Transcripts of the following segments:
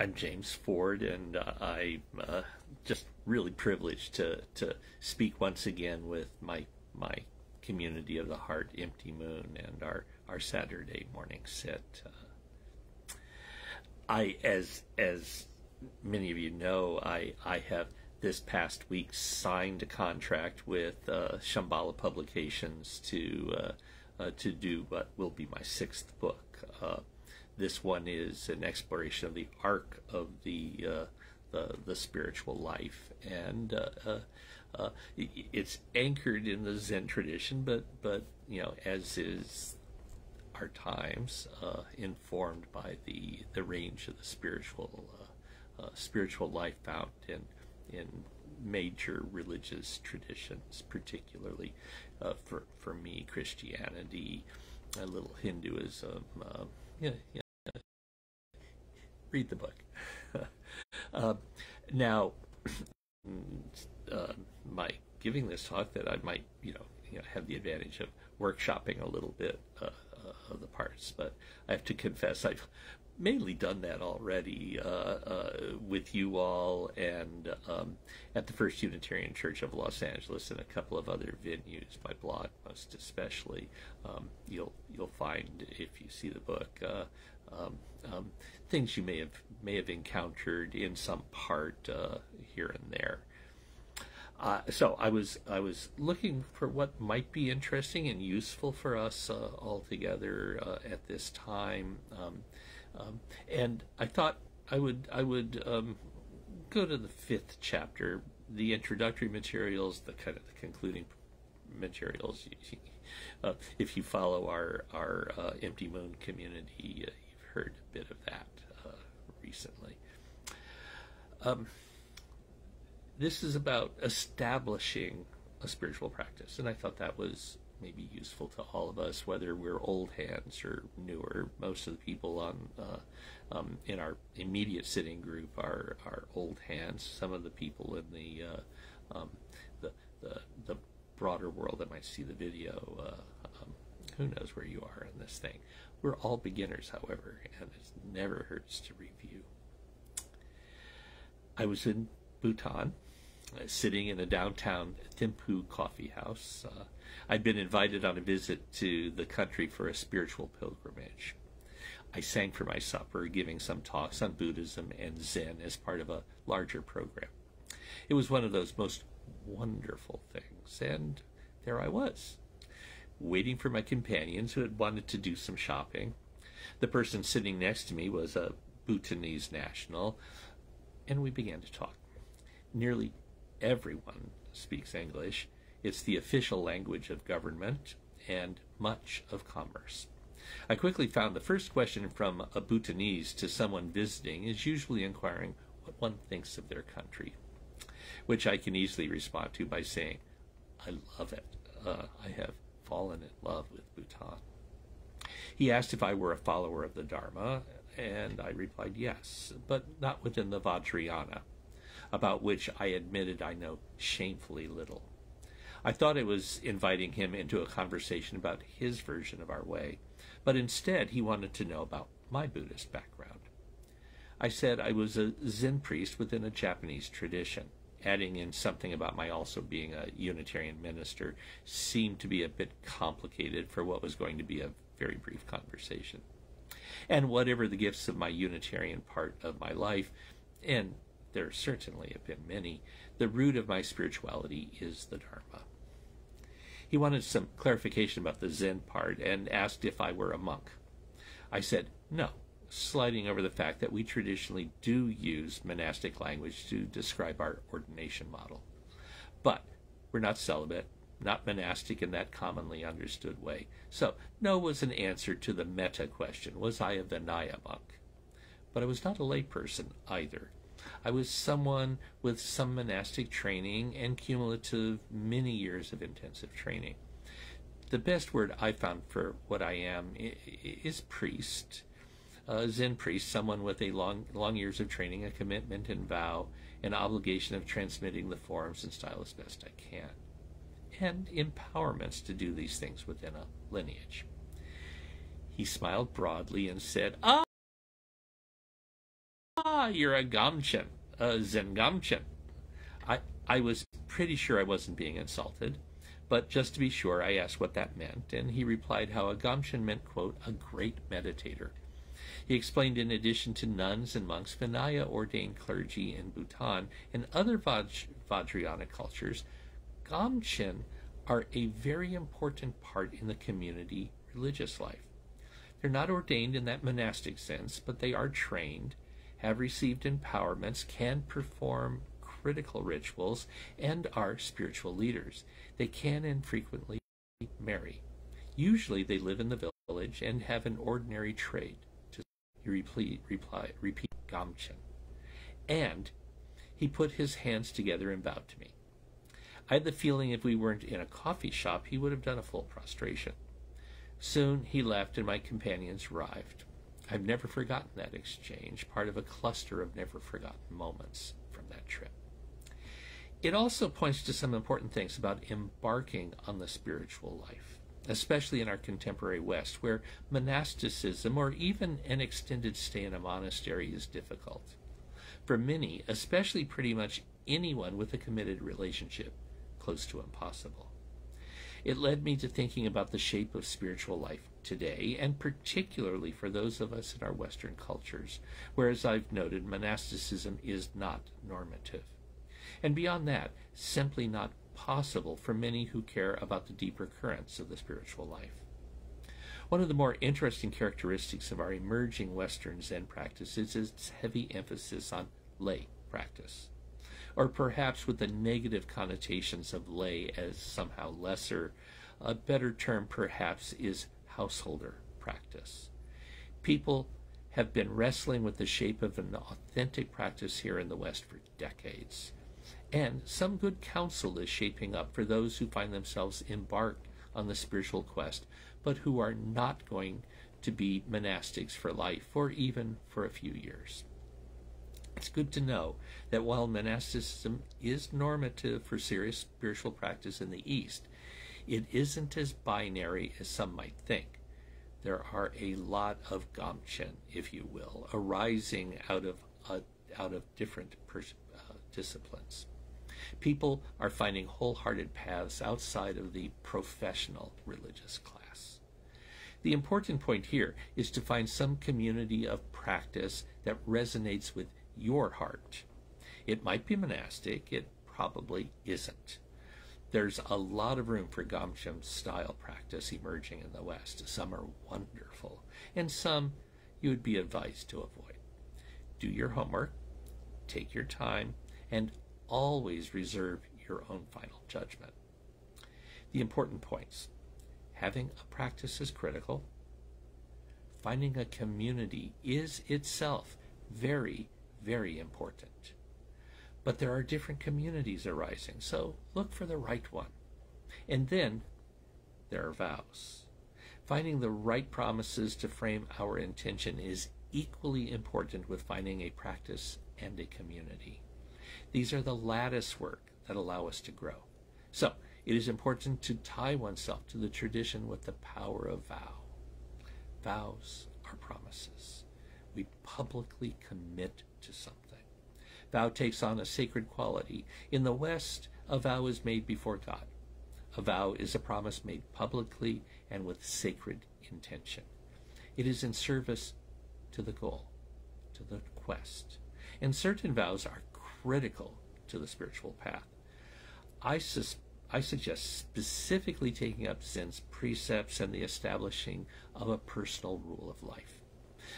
I'm James Ford, and I'm just really privileged to speak once again with my community of the heart, Empty Moon, and our Saturday morning sit. As many of you know, I have this past week signed a contract with Shambhala Publications to do what will be my 6th book. This one is an exploration of the arc of the spiritual life, and it's anchored in the Zen tradition, but you know, as is our times, informed by the range of the spiritual spiritual life found in major religious traditions, particularly for me, Christianity, a little Hinduism. Read the book. Now, my giving this talk, that I might, have the advantage of workshopping a little bit of the parts, but I have to confess I've mainly done that already with you all, and at the First Unitarian Church of Los Angeles and a couple of other venues, my blog most especially. You'll find, if you see the book, things you may have encountered in some part here and there. So I was looking for what might be interesting and useful for us all together at this time. And I thought I would go to the 5th chapter, the introductory materials, the concluding materials. If you follow our Empty Moon community, you've heard a bit of that recently. This is about establishing a spiritual practice, and I thought that was maybe useful to all of us, whether we're old hands or newer. Most of the people on in our immediate sitting group are old hands. Some of the people in the broader world that might see the video, who knows where you are in this thing. We're all beginners, however, and it never hurts to review. I was in Bhutan, sitting in a downtown Thimphu coffee house. I'd been invited on a visit to the country for a spiritual pilgrimage. I sang for my supper, giving some talks on Buddhism and Zen as part of a larger program. It was one of those most wonderful things, and there I was, waiting for my companions who had wanted to do some shopping. The person sitting next to me was a Bhutanese national, and we began to talk. Nearly everyone speaks English. It's the official language of government and much of commerce. I quickly found the first question from a Bhutanese to someone visiting is usually inquiring what one thinks of their country, which I can easily respond to by saying, I love it. I have fallen in love with Bhutan. He asked if I were a follower of the Dharma, and I replied yes, but not within the Vajrayana, about which I admitted I know shamefully little. I thought I was inviting him into a conversation about his version of our way, but instead he wanted to know about my Buddhist background. I said I was a Zen priest within a Japanese tradition. Adding in something about my also being a Unitarian minister seemed to be a bit complicated for what was going to be a very brief conversation. And whatever the gifts of my Unitarian part of my life, and there certainly have been many, the root of my spirituality is the Dharma. He wanted some clarification about the Zen part and asked if I were a monk. I said no, sliding over the fact that we traditionally do use monastic language to describe our ordination model. But we're not celibate, not monastic in that commonly understood way. So no was an answer to the meta question, was I a Vinaya monk? But I was not a layperson either. I was someone with some monastic training and cumulative many years of intensive training. The best word I found for what I am is priest, a Zen priest, someone with a long years of training, a commitment and vow, an obligation of transmitting the forms and style as best I can, and empowerments to do these things within a lineage. He smiled broadly and said, ah, you're a Gomchen, a Zen Gomchen. I was pretty sure I wasn't being insulted, but just to be sure, I asked what that meant, and he replied how a Gomchen meant, quote, a great meditator. He explained in addition to nuns and monks, Vinaya ordained clergy in Bhutan and other Vajrayana cultures, Gomchen are a very important part in the community religious life. They're not ordained in that monastic sense, but they are trained, have received empowerments, can perform critical rituals, and are spiritual leaders. They can and frequently marry. Usually they live in the village and have an ordinary trade, to repeat Gomchen. And he put his hands together and bowed to me. I had the feeling if we weren't in a coffee shop, he would have done a full prostration. Soon he left and my companions arrived. I've never forgotten that exchange, part of a cluster of never forgotten moments from that trip. It also points to some important things about embarking on the spiritual life, especially in our contemporary West, where monasticism or even an extended stay in a monastery is difficult. For many, especially pretty much anyone with a committed relationship, close to impossible. It led me to thinking about the shape of spiritual life today, and particularly for those of us in our Western cultures, where, as I've noted, monasticism is not normative. And beyond that, simply not possible for many who care about the deeper currents of the spiritual life. One of the more interesting characteristics of our emerging Western Zen practices is its heavy emphasis on lay practice, or perhaps with the negative connotations of lay as somehow lesser. A better term perhaps is householder practice. People have been wrestling with the shape of an authentic practice here in the West for decades, and some good counsel is shaping up for those who find themselves embarked on the spiritual quest, but who are not going to be monastics for life or even for a few years. It's good to know that while monasticism is normative for serious spiritual practice in the East, it isn't as binary as some might think. There are a lot of Gomchen, if you will, arising out of different disciplines. People are finding wholehearted paths outside of the professional religious class. The important point here is to find some community of practice that resonates with your heart. It might be monastic, it probably isn't. There's a lot of room for Gomchen style practice emerging in the West. Some are wonderful, and some you would be advised to avoid. Do your homework, take your time, and always reserve your own final judgment. The important points: having a practice is critical. Finding a community is itself very, very important. But there are different communities arising, so look for the right one. And then there are vows. Finding the right promises to frame our intention is equally important with finding a practice and a community. These are the lattice work that allow us to grow. So it is important to tie oneself to the tradition with the power of vow. Vows are promises. We publicly commit to something. Vow takes on a sacred quality. In the West, a vow is made before God. A vow is a promise made publicly and with sacred intention. It is in service to the goal, to the quest. And certain vows are critical to the spiritual path. I suggest specifically taking up Zen's precepts and the establishing of a personal rule of life.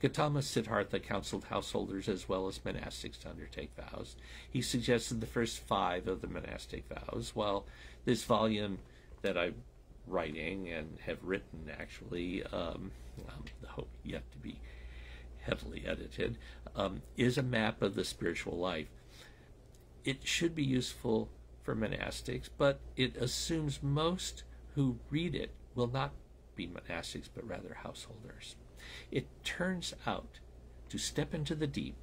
Gautama Siddhartha counseled householders as well as monastics to undertake vows. He suggested the first 5 of the monastic vows. While this volume that I'm writing and have written actually, hope yet to be heavily edited, is a map of the spiritual life, it should be useful for monastics, but it assumes most who read it will not be monastics, but rather householders. It turns out to step into the deep,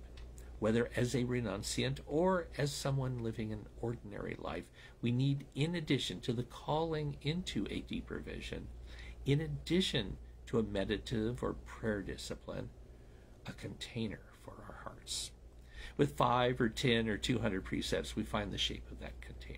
whether as a renunciant or as someone living an ordinary life, we need, in addition to the calling into a deeper vision, in addition to a meditative or prayer discipline, a container for our hearts. With 5 or 10 or 200 precepts, we find the shape of that container.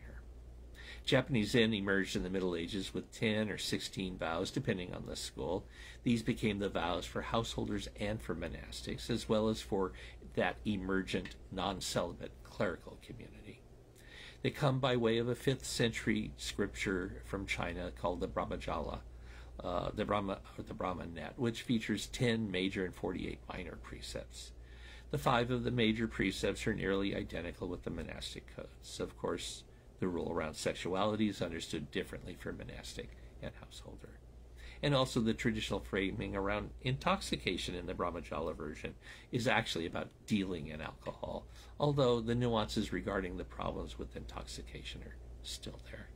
Japanese Zen emerged in the Middle Ages with 10 or 16 vows, depending on the school. These became the vows for householders and for monastics, as well as for that emergent, non-celibate clerical community. They come by way of a 5th century scripture from China called the Brahmajala, the Brahmanet, which features 10 major and 48 minor precepts. The 5 of the major precepts are nearly identical with the monastic codes. Of course, the rule around sexuality is understood differently for monastic and householder. And also the traditional framing around intoxication in the Brahmajala version is actually about dealing in alcohol, although the nuances regarding the problems with intoxication are still there.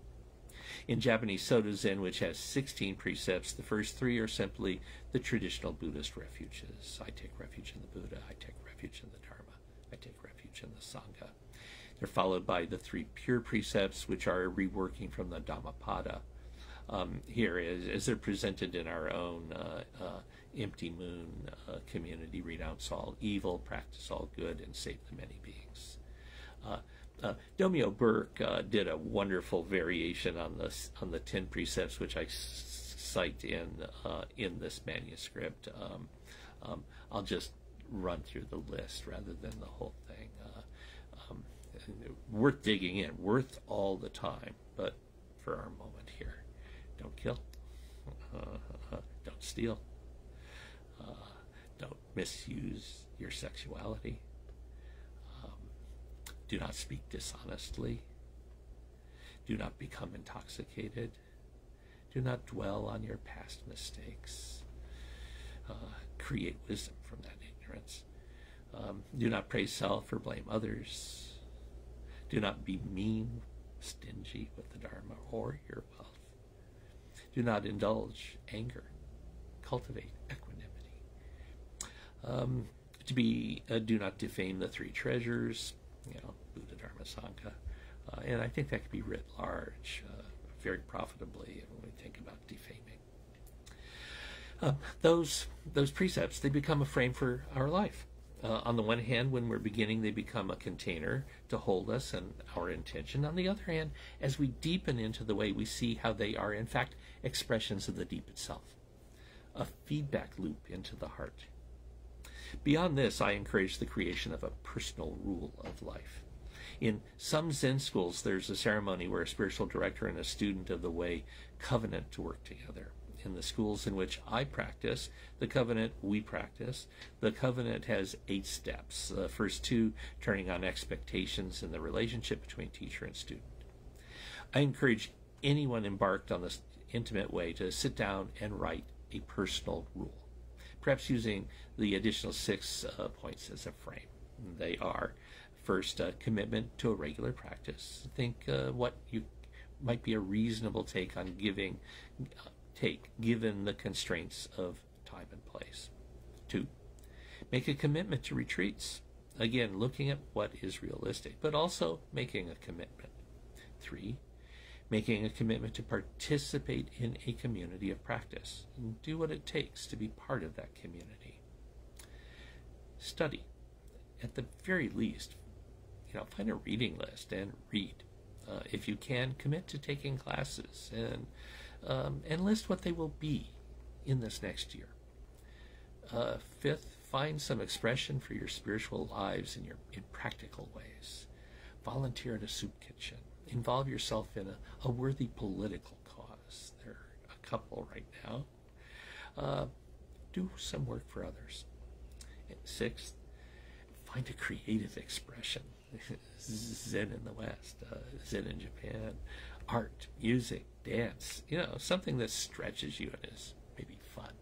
In Japanese Soto Zen, which has 16 precepts, the first 3 are simply the traditional Buddhist refuges. I take refuge in the Buddha, I take refuge in the Dharma, I take refuge in the Sangha. They're followed by the 3 pure precepts, which are a reworking from the Dhammapada. Here, as they're presented in our own Empty Moon community, renounce all evil, practice all good, and save the many beings. Tomio Burke did a wonderful variation on this, on the 10 precepts, which I cite in this manuscript. I'll just run through the list rather than the whole thing. Worth digging in, worth all the time, but for our moment here. Don't kill, don't steal, don't misuse your sexuality, do not speak dishonestly, do not become intoxicated, do not dwell on your past mistakes, create wisdom from that ignorance, do not praise self or blame others, do not be mean, stingy with the Dharma or your wealth. Do not indulge anger. Cultivate equanimity. Do not defame the 3 treasures, you know, Buddha, Dharma, Sangha. And I think that could be writ large very profitably when we think about defaming. Those precepts, they become a frame for our life. On the one hand, when we're beginning, they become a container to hold us and our intention. On the other hand, as we deepen into the way, we see how they are, in fact, expressions of the deep itself, a feedback loop into the heart. Beyond this, I encourage the creation of a personal rule of life. In some Zen schools, there's a ceremony where a spiritual director and a student of the way covenant to work together. In the schools in which I practice, the covenant we practice, the covenant has 8 steps. The first 2 turning on expectations in the relationship between teacher and student. I encourage anyone embarked on this intimate way to sit down and write a personal rule, perhaps using the additional 6 points as a frame. They are, first, commitment to a regular practice. Think what you might be a reasonable take on giving. Given the constraints of time and place. 2, make a commitment to retreats. Again, looking at what is realistic, but also making a commitment. 3, making a commitment to participate in a community of practice and do what it takes to be part of that community. Study. At the very least, you know, find a reading list and read. If you can, commit to taking classes and list what they will be in this next year. 5th, find some expression for your spiritual lives in practical ways. Volunteer in a soup kitchen. Involve yourself in a worthy political cause. There are a couple right now. Do some work for others. And 6th, find a creative expression. Zen in the West, Zen in Japan, art, music, dance, you know, something that stretches you and is maybe fun.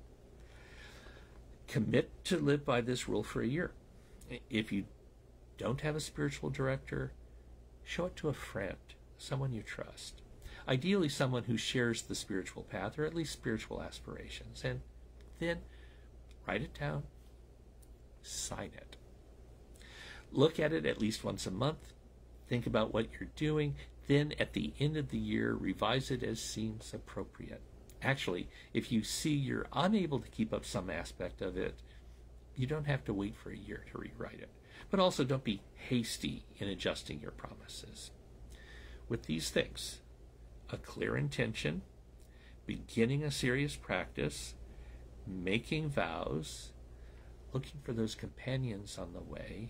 Commit to live by this rule for a year. If you don't have a spiritual director, show it to a friend, someone you trust. Ideally, someone who shares the spiritual path or at least spiritual aspirations. And then write it down, sign it. Look at it at least once a month. Think about what you're doing. Then at the end of the year, revise it as seems appropriate. Actually, if you see you're unable to keep up some aspect of it, You don't have to wait for a year to rewrite it. But also don't be hasty in adjusting your promises. With these things, a clear intention, beginning a serious practice, making vows, looking for those companions on the way,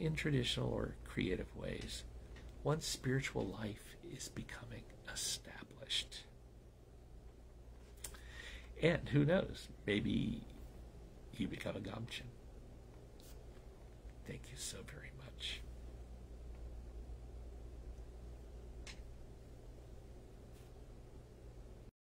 in traditional or creative ways, one's spiritual life is becoming established. And who knows, maybe you become a Gomchen. Thank you so very much.